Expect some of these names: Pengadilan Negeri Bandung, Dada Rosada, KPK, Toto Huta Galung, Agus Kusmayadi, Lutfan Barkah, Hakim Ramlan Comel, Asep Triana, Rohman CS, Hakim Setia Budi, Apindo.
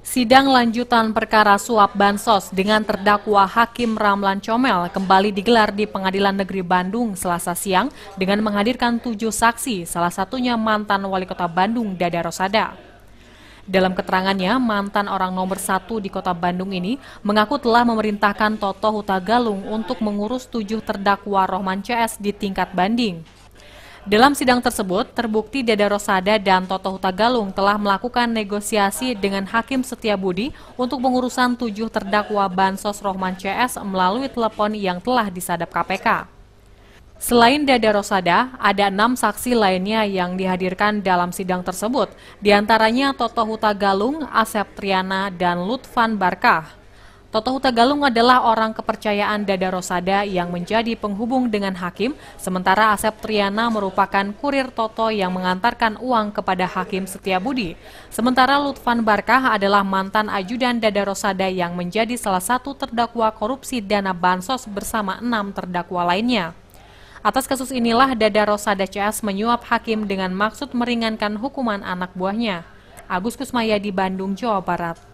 Sidang lanjutan perkara suap bansos dengan terdakwa Hakim Ramlan Comel kembali digelar di Pengadilan Negeri Bandung Selasa siang dengan menghadirkan 7 saksi, salah satunya mantan Wali Kota Bandung Dada Rosada. Dalam keterangannya, mantan orang nomor 1 di Kota Bandung ini mengaku telah memerintahkan Toto Huta Galung untuk mengurus 7 terdakwa Rohman CS di tingkat banding. Dalam sidang tersebut, terbukti Dada Rosada dan Toto Huta Galung telah melakukan negosiasi dengan Hakim Setia Budi untuk pengurusan 7 terdakwa bansos Rohman CS melalui telepon yang telah disadap KPK. Selain Dada Rosada, ada 6 saksi lainnya yang dihadirkan dalam sidang tersebut, diantaranya Toto Huta Galung, Asep Triana, dan Lutfan Barkah. Toto Huta Galung adalah orang kepercayaan Dada Rosada yang menjadi penghubung dengan Hakim, sementara Asep Triana merupakan kurir Toto yang mengantarkan uang kepada Hakim Setia Budi. Sementara Lutfan Barkah adalah mantan ajudan Dada Rosada yang menjadi salah satu terdakwa korupsi dana bansos bersama 6 terdakwa lainnya. Atas kasus inilah Dada Rosada CS menyuap Hakim dengan maksud meringankan hukuman anak buahnya. Agus Kusmayadi, Bandung, Jawa Barat.